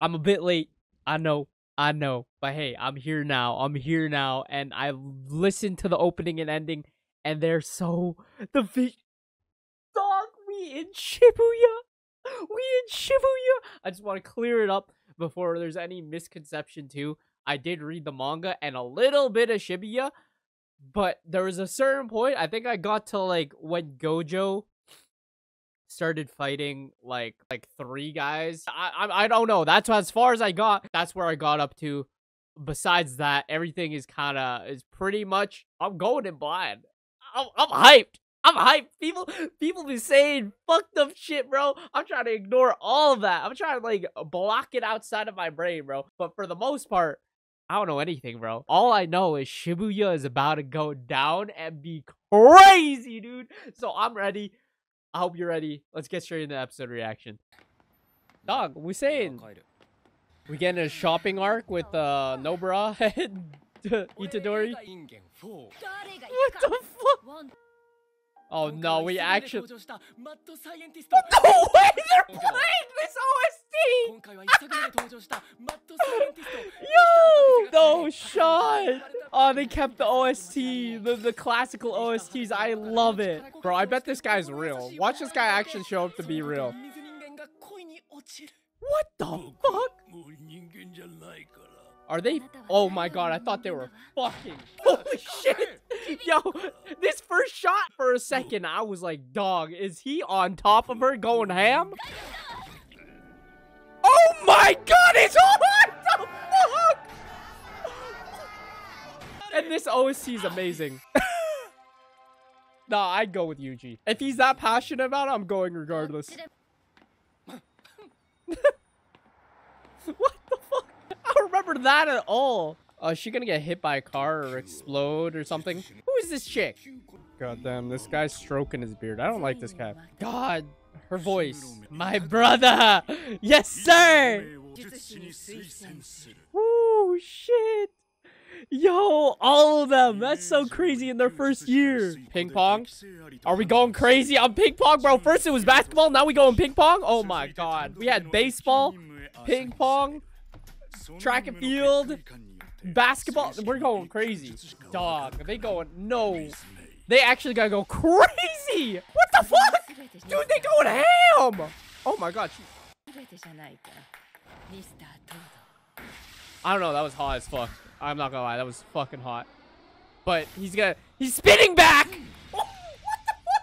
I'm a bit late. I know. But hey, I'm here now. And I listened to the opening and ending, and they're so... The vision... Dog, we in Shibuya! I just want to clear it up before there's any misconception too. I did read the manga and a little bit of Shibuya, but there was a certain point, I think I got to like when Gojo started fighting like three guys. I don't know. That's as far as I got. That's where I got up to. Besides that, everything is pretty much, I'm going in blind. I'm hyped. I'm hyped. People be saying fucked up shit, bro. I'm trying to ignore all of that. I'm trying to like block it outside of my brain, bro. But for the most part, I don't know anything, bro. All I know is Shibuya is about to go down and be crazy, dude. So I'm ready. I hope you're ready. Let's get straight into episode reaction. Dog, we saying we getting a shopping arc with Nobara and Itadori. What the fuck? Oh no, we actually... No way, they're playing this OST! Yo! No shot! Oh, they kept the OST, the classical OSTs, I love it. Bro, I bet this guy's real. Watch this guy actually show up to be real. What the fuck? Are they? Oh my god, I thought they were fucking... Holy shit! Yo, this first shot, for a second, I was like, dog, is he on top of her going ham? Oh my god, it's on! What the fuck? And this OST is amazing. Nah, I'd go with Yuuji. If he's that passionate about it, I'm going regardless. What? I don't remember that at all. Is she gonna get hit by a car or explode or something? Who is this chick? God damn, this guy's stroking his beard. I don't like this guy. God, her voice. My brother. Yes, sir. Oh, shit. Yo, all of them. That's so crazy in their first year. Ping pong? Are we going crazy? I'm ping pong, bro. First it was basketball. Now we going ping pong? Oh, my God. We had baseball, ping pong. Track and field, basketball, we're going crazy. Dog, they going, no. They actually gotta go crazy! What the fuck? Dude, they going ham! Oh my god. I don't know, that was hot as fuck. I'm not gonna lie, that was fucking hot. But he's spinning back! Oh, what the fuck?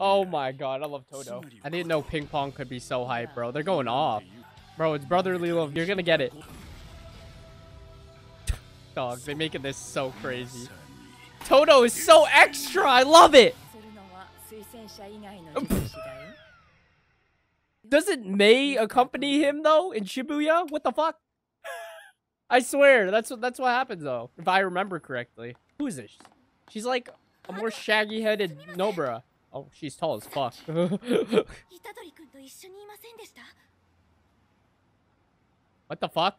Oh my god, I love Toto. I didn't know ping pong could be so hype, bro. They're going off. Bro, it's brotherly love. You're gonna get it. Dogs, they're making this so crazy. Toto is so extra. I love it. Doesn't Mei accompany him though in Shibuya? What the fuck? I swear that's what happens though, if I remember correctly. Who is this? She's like a more shaggy-headed Nobara. Oh, she's tall as fuck. What the fuck?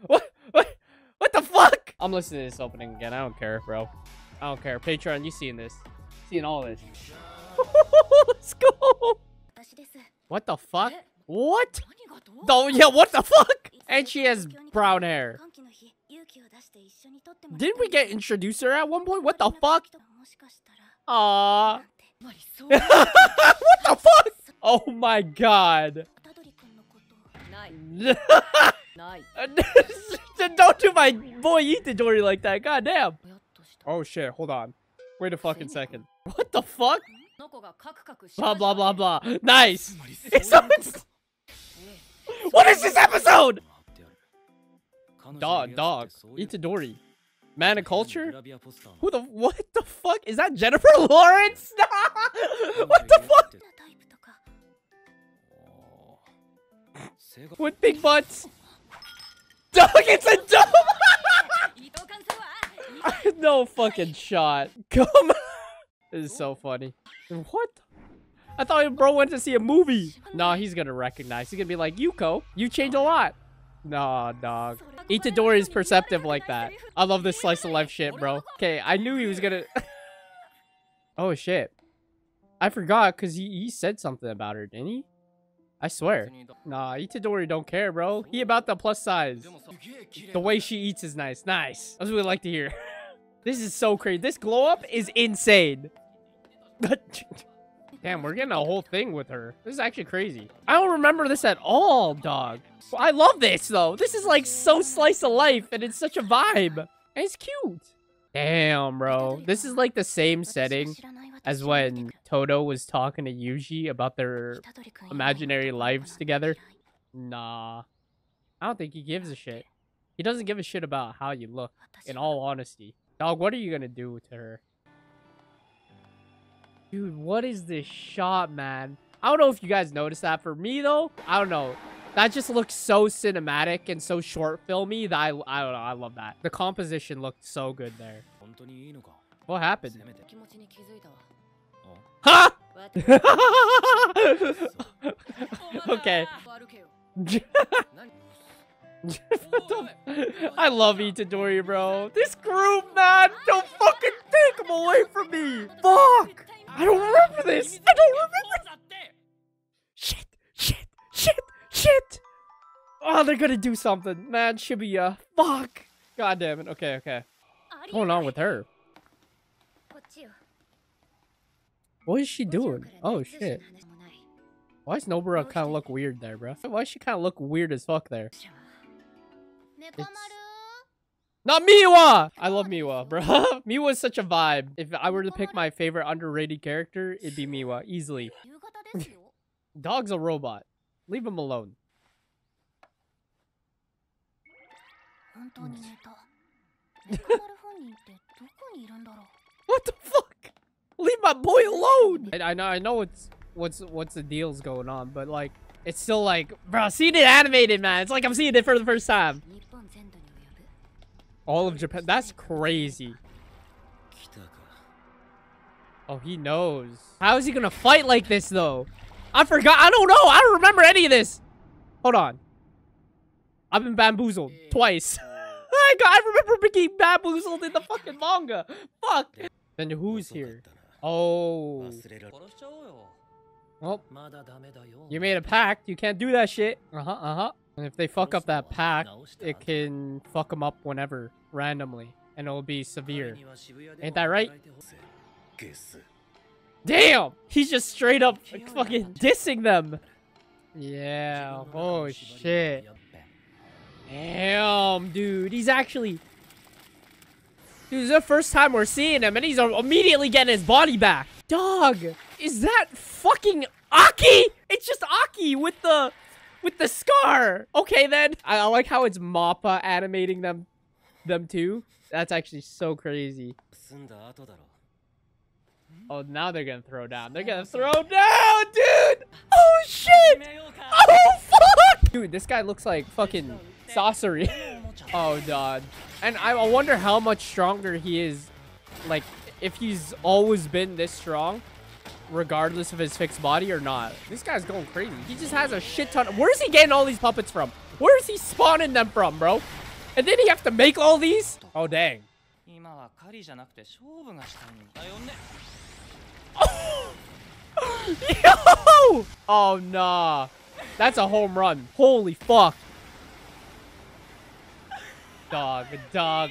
What the fuck? I'm listening to this opening again. I don't care, bro. I don't care. Patreon, you seeing this. Seeing all this. Let's go. What the fuck? What? Oh, yeah, what the fuck? And she has brown hair. Didn't we get introduced her at one point? What the fuck? Aww. What the fuck? Oh my god. Don't do my boy Itadori like that, goddamn. Oh shit, hold on. Wait a fucking second. What the fuck? Blah blah blah blah. Nice! What is this episode? Dog. Itadori. Man of culture? What the fuck? Is that Jennifer Lawrence? What the fuck? With big butts. Dog, it's a dog. No fucking shot. Come on. This is so funny. What? I thought bro went to see a movie. Nah, he's gonna recognize. He's gonna be like, Yuko, you changed a lot. Nah, dog. Itadori is perceptive like that. I love this slice of life shit, bro. Okay, I knew he was gonna... Oh, shit. I forgot because he said something about her, didn't he? I swear. Nah, Itadori don't care, bro. He about the plus size. The way she eats is nice. Nice. That's what we like to hear. This is so crazy. This glow up is insane. Damn, we're getting a whole thing with her. This is actually crazy. I don't remember this at all, dog. I love this, though. This is like so slice of life, and it's such a vibe. And it's cute. Damn, bro. This is like the same setting as when Toto was talking to Yuuji about their imaginary lives together. Nah. I don't think he gives a shit. He doesn't give a shit about how you look, in all honesty. Dog, what are you gonna do to her? Dude, what is this shot, man? I don't know if you guys noticed that. For me, though, I don't know. That just looks so cinematic and so short filmy that I don't know. I love that. The composition looked so good there. What happened? Huh? Okay. I love Itadori, bro. This group, man. Don't fucking take them away from me. Fuck. I don't remember this. I don't remember this. Shit. Shit. Shit. Shit. Oh, they're gonna do something. Man, Shibuya. Fuck. God damn it. Okay, okay. What's going on with her? What is she doing? Oh, shit. Why does Nobara kind of look weird there, bro? Why does she kind of look weird as fuck there? It's... Not Miwa! I love Miwa, bro. Miwa is such a vibe. If I were to pick my favorite underrated character, it'd be Miwa. Easily. Dog's a robot. Leave him alone. What the fuck? Leave my boy alone! I know it's what's the deal's going on, but like it's still like, bro, seeing it animated, man. It's like I'm seeing it for the first time. All of Japan. That's crazy. Oh, he knows. How is he gonna fight like this, though? I forgot. I don't know. I don't remember any of this. Hold on. I've been bamboozled twice. I remember being bamboozled in the fucking manga. Fuck. Then who's here? Oh. Well, you made a pact. You can't do that shit. Uh-huh, uh-huh. And if they fuck up that pact, it can fuck them up whenever, randomly. And it'll be severe. Ain't that right? Damn! He's just straight up fucking dissing them! Yeah. Oh, shit. Damn, dude. He's actually... Dude, it's the first time we're seeing him, and he's immediately getting his body back. Dog! Is that fucking Aki? It's just Aki with the scar. Okay, then. I like how it's Mappa animating them too. That's actually so crazy. Oh, now they're gonna throw down. They're gonna throw down, dude. Oh shit. Oh fuck. Dude, this guy looks like fucking Sasori. Oh god. And I wonder how much stronger he is. Like, if he's always been this strong. Regardless of his fixed body or not. This guy's going crazy. He just has a shit ton. Where is he getting all these puppets from? Where is he spawning them from, bro? And then he have to make all these? Oh, dang. Oh! Yo! Oh, nah. That's a home run. Holy fuck. Dog, dog,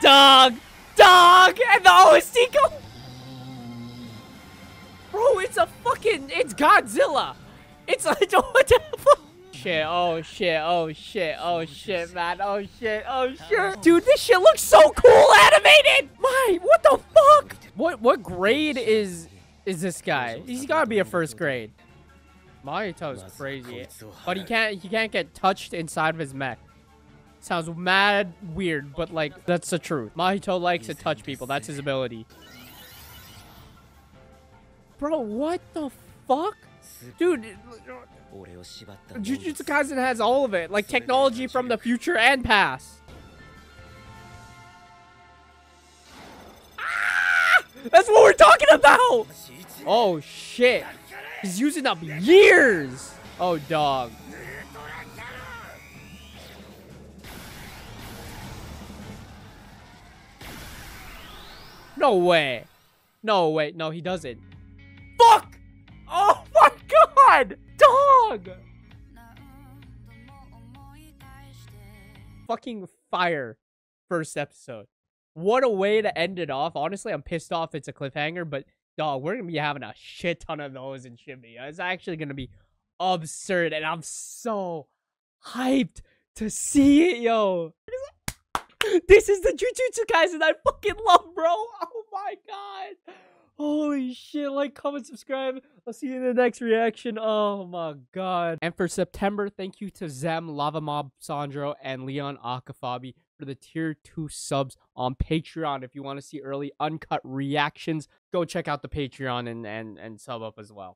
dog, dog! And the OST go... Bro, it's a fucking, it's Godzilla. It's like, what the fuck? Shit, oh shit, oh shit, oh shit, man. Oh shit, oh shit. Dude, this shit looks so cool animated. My, what the fuck? What grade is this guy? He's gotta be a first grade. Mahito's crazy. But he can't get touched inside of his mech. Sounds mad weird, but like, that's the truth. Mahito likes to touch people. That's his ability. Bro, what the fuck? Dude, Jujutsu Kaisen has all of it. Like, technology from the future and past. Ah! That's what we're talking about! Oh, shit. He's using up years! Oh, dog. No way. No, wait. No, he doesn't. Fuck! Oh my god! Dog! dog! Fucking fire first episode. What a way to end it off. Honestly, I'm pissed off it's a cliffhanger, but dog, we're gonna be having a shit ton of those in Shibuya. It's actually gonna be absurd, and I'm so hyped to see it, yo. This is the Jujutsu Kaisen I fucking love, bro. Oh my god. Holy shit. Like, comment, subscribe. I'll see you in the next reaction. Oh my god. And for September, thank you to Zem, Lava Mob, Sandro, and Leon Akafabi for the tier 2 subs on Patreon. If you want to see early uncut reactions, go check out the Patreon and sub up as well.